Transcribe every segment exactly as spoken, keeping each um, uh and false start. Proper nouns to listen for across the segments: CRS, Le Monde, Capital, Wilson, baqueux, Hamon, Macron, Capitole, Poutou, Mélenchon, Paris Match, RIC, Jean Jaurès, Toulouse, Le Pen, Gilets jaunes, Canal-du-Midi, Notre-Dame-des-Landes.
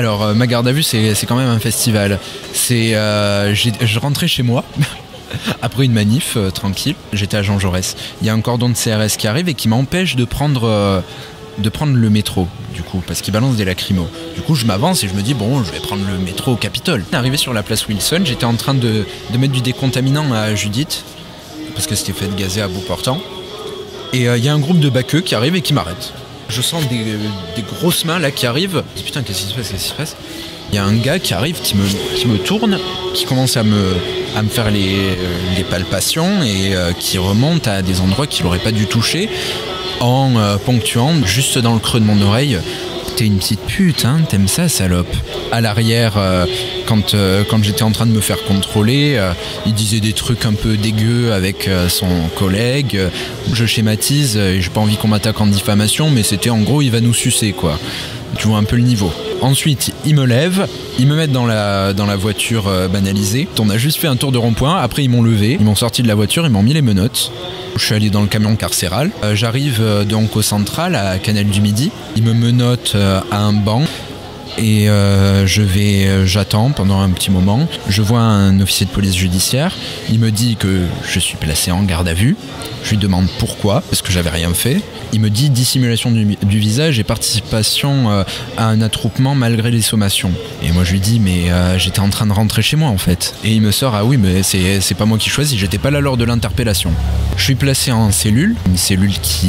Alors, euh, ma garde à vue, c'est quand même un festival. C'est, euh, je rentrais chez moi après une manif euh, tranquille. J'étais à Jean Jaurès. Il y a un cordon de C R S qui arrive et qui m'empêche de prendre euh, de prendre le métro, du coup, parce qu'il balance des lacrymos. Du coup, je m'avance et je me dis, bon, je vais prendre le métro au Capitole. Arrivé sur la place Wilson, j'étais en train de, de mettre du décontaminant à Judith, parce que c'était fait de gazer à bout portant. Et il euh, y a un groupe de baqueux qui arrive et qui m'arrête. Je sens des, des grosses mains là qui arrivent. Je dis, putain, qu'est-ce qui se passe, qu'est-ce qui se passe? Il y a un gars qui arrive, qui me, qui me tourne, qui commence à me, à me faire les, les palpations et euh, qui remonte à des endroits qu'il n'aurait pas dû toucher en euh, ponctuant juste dans le creux de mon oreille. T'es une petite pute, hein, t'aimes ça, salope. À l'arrière, euh, quand, euh, quand j'étais en train de me faire contrôler, euh, il disait des trucs un peu dégueux avec euh, son collègue. Je schématise, euh, j'ai pas envie qu'on m'attaque en diffamation, mais c'était en gros, il va nous sucer, quoi. Tu vois un peu le niveau. Ensuite, ils me lèvent, ils me mettent dans la, dans la voiture euh, banalisée. On a juste fait un tour de rond-point, après ils m'ont levé, ils m'ont sorti de la voiture, ils m'ont mis les menottes. Je suis allé dans le camion carcéral. Euh, J'arrive euh, donc au central, à Canal-du-Midi. Ils me menottent euh, à un banc et euh, je vais, euh, j'attends pendant un petit moment. Je vois un officier de police judiciaire. Il me dit que je suis placé en garde à vue. Je lui demande pourquoi, parce que j'avais rien fait. Il me dit dissimulation du, du visage et participation euh, à un attroupement malgré les sommations. Et moi je lui dis, mais euh, j'étais en train de rentrer chez moi en fait. Et il me sort, ah oui, mais c'est pas moi qui choisis, j'étais pas là lors de l'interpellation. Je suis placé en cellule, une cellule qui,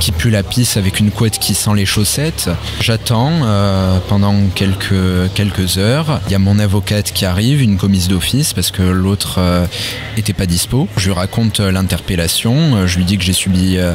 qui pue la pisse avec une couette qui sent les chaussettes. J'attends euh, pendant quelques, quelques heures. Il y a mon avocate qui arrive, une commise d'office, parce que l'autre euh, était pas dispo. Je lui raconte l'interpellation. Je lui dis que j'ai subi, euh,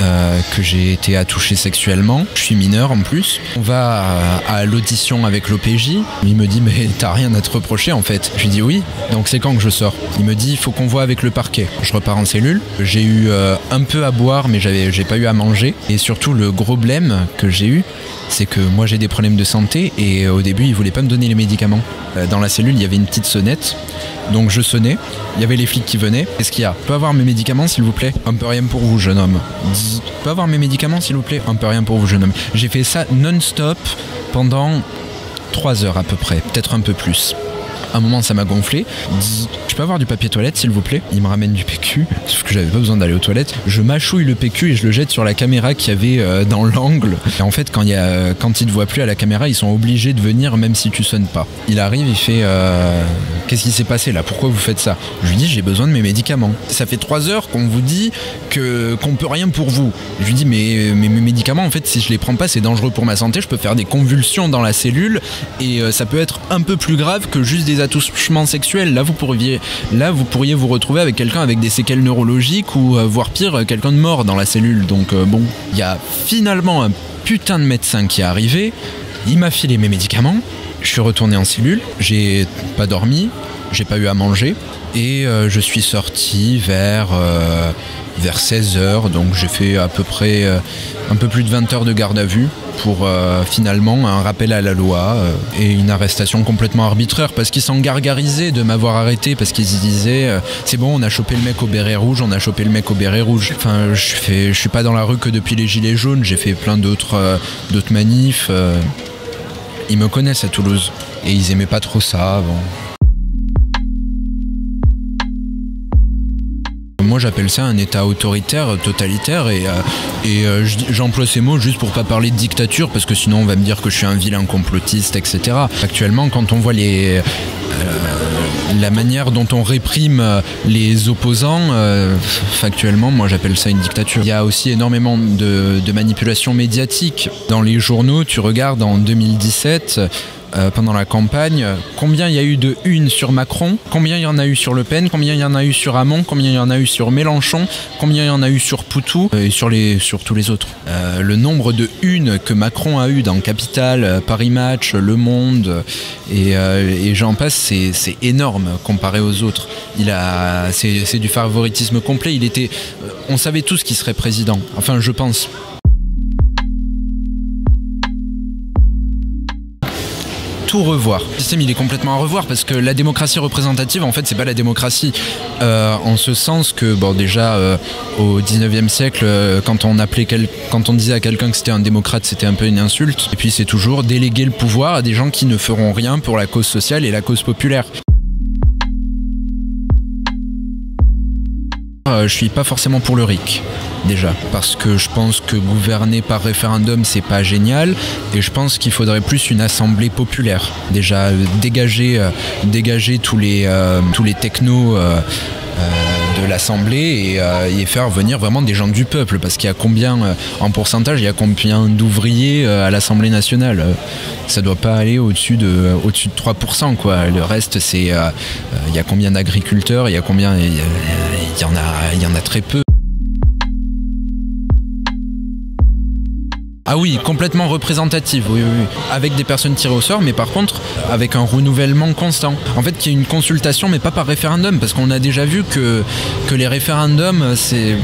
euh, que j'ai été attouché sexuellement. Je suis mineur en plus. On va euh, à l'audition avec l'O P J. Il me dit, mais t'as rien à te reprocher en fait. Je lui dis oui, donc c'est quand que je sors? Il me dit, il faut qu'on voit avec le parquet. Je repars en cellule. J'ai eu euh, un peu à boire, mais j'ai pas eu à manger. Et surtout, le gros blème que j'ai eu, c'est que moi j'ai des problèmes de santé et au début ils voulaient pas me donner les médicaments. Dans la cellule il y avait une petite sonnette, donc je sonnais, il y avait les flics qui venaient. Qu'est-ce qu'il y a? Je peux avoir mes médicaments s'il vous plaît? Un peu rien pour vous jeune homme. Je peux avoir mes médicaments s'il vous plaît? Un peu rien pour vous jeune homme. J'ai fait ça non-stop pendant trois heures à peu près, peut-être un peu plus. À un moment ça m'a gonflé. Je peux avoir du papier toilette s'il vous plaît? Il me ramène du P Q, sauf que j'avais pas besoin d'aller aux toilettes. Je mâchouille le P Q et je le jette sur la caméra qu'il y avait dans l'angle. Et en fait quand, y a, quand ils te voient plus à la caméra, ils sont obligés de venir même si tu sonnes pas. Il arrive, il fait euh, qu'est-ce qui s'est passé là? Pourquoi vous faites ça? Je lui dis, j'ai besoin de mes médicaments. Ça fait trois heures qu'on vous dit que qu'on peut rien pour vous. Je lui dis, mais, mais mes médicaments en fait si je les prends pas c'est dangereux pour ma santé, je peux faire des convulsions dans la cellule et euh, ça peut être un peu plus grave que juste des attouchements sexuels. Là vous pourriez, là vous pourriez vous retrouver avec quelqu'un avec des séquelles neurologiques ou euh, voire pire quelqu'un de mort dans la cellule. Donc euh, bon, il y a finalement un putain de médecin qui est arrivé. Il m'a filé mes médicaments. Je suis retourné en cellule. J'ai pas dormi. J'ai pas eu à manger et euh, je suis sorti vers euh, vers seize heures. Donc j'ai fait à peu près euh, un peu plus de vingt heures de garde à vue pour euh, finalement un rappel à la loi euh, et une arrestation complètement arbitraire parce qu'ils s'en gargarisaient de m'avoir arrêté, parce qu'ils disaient euh, c'est bon, on a chopé le mec au béret rouge, on a chopé le mec au béret rouge. Enfin, je fais, je suis pas dans la rue que depuis les Gilets jaunes, j'ai fait plein d'autres euh, d'autres manifs. Euh. Ils me connaissent à Toulouse et ils aimaient pas trop ça avant. Moi j'appelle ça un état autoritaire, totalitaire et, euh, et euh, j'emploie ces mots juste pour pas parler de dictature parce que sinon on va me dire que je suis un vilain complotiste, et cetera. Actuellement quand on voit les, euh, la manière dont on réprime les opposants, euh, factuellement moi j'appelle ça une dictature. Il y a aussi énormément de, de manipulation médiatique. Dans les journaux, tu regardes en deux mille dix-sept... Euh, pendant la campagne, combien il y a eu de une sur Macron, combien il y en a eu sur Le Pen, combien il y en a eu sur Hamon, combien il y en a eu sur Mélenchon, combien il y en a eu sur Poutou euh, et sur, les, sur tous les autres. Euh, le nombre de une que Macron a eu dans Capital, euh, Paris Match, Le Monde et, euh, et j'en passe, c'est énorme comparé aux autres. C'est du favoritisme complet. Il était, on savait tous qu'il serait président, enfin je pense. tout revoir. Le système, il est complètement à revoir parce que la démocratie représentative, en fait, c'est pas la démocratie euh, en ce sens que, bon, déjà euh, au dix-neuvième siècle, euh, quand on appelait quel... quand on disait à quelqu'un que c'était un démocrate, c'était un peu une insulte. Et puis c'est toujours déléguer le pouvoir à des gens qui ne feront rien pour la cause sociale et la cause populaire. Euh, je suis pas forcément pour le R I C, déjà, parce que je pense que gouverner par référendum, c'est pas génial, et je pense qu'il faudrait plus une assemblée populaire. Déjà, euh, dégager, euh, dégager tous les, euh, tous les technos euh, euh, de l'assemblée et, euh, et faire venir vraiment des gens du peuple, parce qu'il y a combien, euh, en pourcentage, il y a combien d'ouvriers euh, à l'Assemblée nationale euh, ça doit pas aller au-dessus de, euh, au-dessus de trois pour cent, quoi. Le reste, c'est... Il euh, euh, y a combien d'agriculteurs, il y a combien... Y a, y a, Il y en a, il y en a très peu. Ah oui, complètement représentative, oui, oui, oui. Avec des personnes tirées au sort, mais par contre, avec un renouvellement constant. En fait, qu'il y ait une consultation, mais pas par référendum, parce qu'on a déjà vu que, que les référendums, c'est...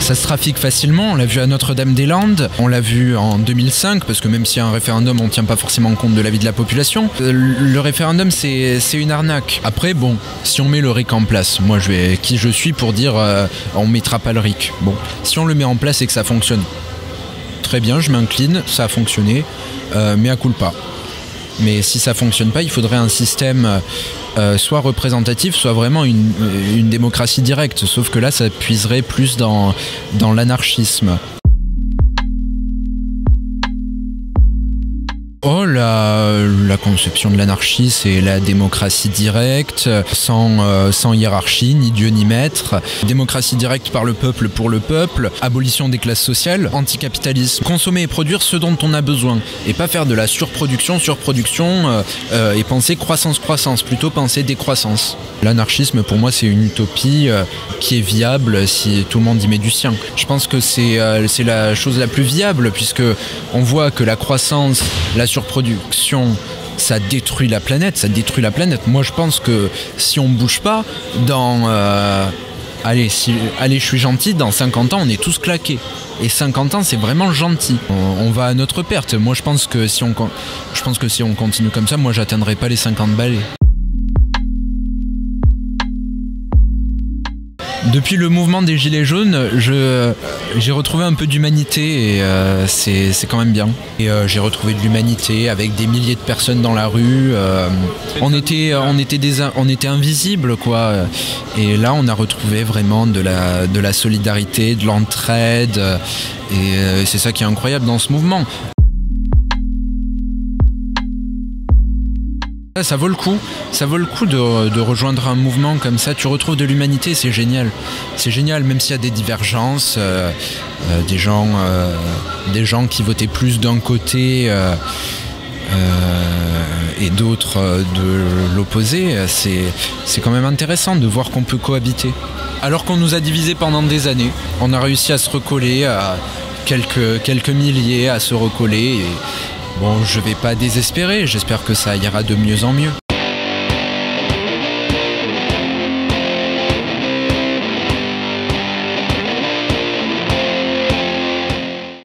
Ça se trafique facilement, on l'a vu à Notre-Dame-des-Landes, on l'a vu en deux mille cinq, parce que même s'il y a un référendum, on ne tient pas forcément compte de l'avis de la population. Le référendum, c'est une arnaque. Après, bon, si on met le R I C en place, moi, je vais, qui je suis pour dire euh, on ne mettra pas le R I C. Bon, si on le met en place et que ça fonctionne, très bien, je m'incline, ça a fonctionné, euh, mais à coup le pas. Mais si ça ne fonctionne pas, il faudrait un système euh, soit représentatif, soit vraiment une, une démocratie directe. Sauf que là, ça puiserait plus dans, dans l'anarchisme. Oh, la, la conception de l'anarchie, c'est la démocratie directe, sans, euh, sans hiérarchie, ni Dieu ni maître. Démocratie directe par le peuple, pour le peuple. Abolition des classes sociales, anticapitalisme. Consommer et produire ce dont on a besoin. Et pas faire de la surproduction, surproduction, euh, euh, et penser croissance, croissance. Plutôt penser décroissance. L'anarchisme, pour moi, c'est une utopie euh, qui est viable si tout le monde y met du sien. Je pense que c'est euh, c'est la chose la plus viable, puisque on voit que la croissance, la surproduction, ça détruit la planète, ça détruit la planète. Moi, je pense que si on ne bouge pas, dans... Euh, allez, si, allez, je suis gentil, dans cinquante ans, on est tous claqués. Et cinquante ans, c'est vraiment gentil. On, on va à notre perte. Moi, je pense que si on, je pense que si on continue comme ça, moi, j'atteindrai pas les cinquante balais. Depuis le mouvement des Gilets jaunes, je, j'ai retrouvé un peu d'humanité et euh, c'est quand même bien. Et euh, j'ai retrouvé de l'humanité avec des milliers de personnes dans la rue. Euh, on, était, on, était des, on était invisibles, quoi. Et là, on a retrouvé vraiment de la, de la solidarité, de l'entraide. Et euh, c'est ça qui est incroyable dans ce mouvement. Ça vaut le coup, ça vaut le coup de, de rejoindre un mouvement comme ça, tu retrouves de l'humanité, c'est génial, c'est génial, même s'il y a des divergences, euh, euh, des, gens, euh, des gens qui votaient plus d'un côté euh, euh, et d'autres euh, de l'opposé, c'est quand même intéressant de voir qu'on peut cohabiter. Alors qu'on nous a divisés pendant des années, on a réussi à se recoller, à quelques, quelques milliers à se recoller. Et, bon, je vais pas désespérer, j'espère que ça ira de mieux en mieux.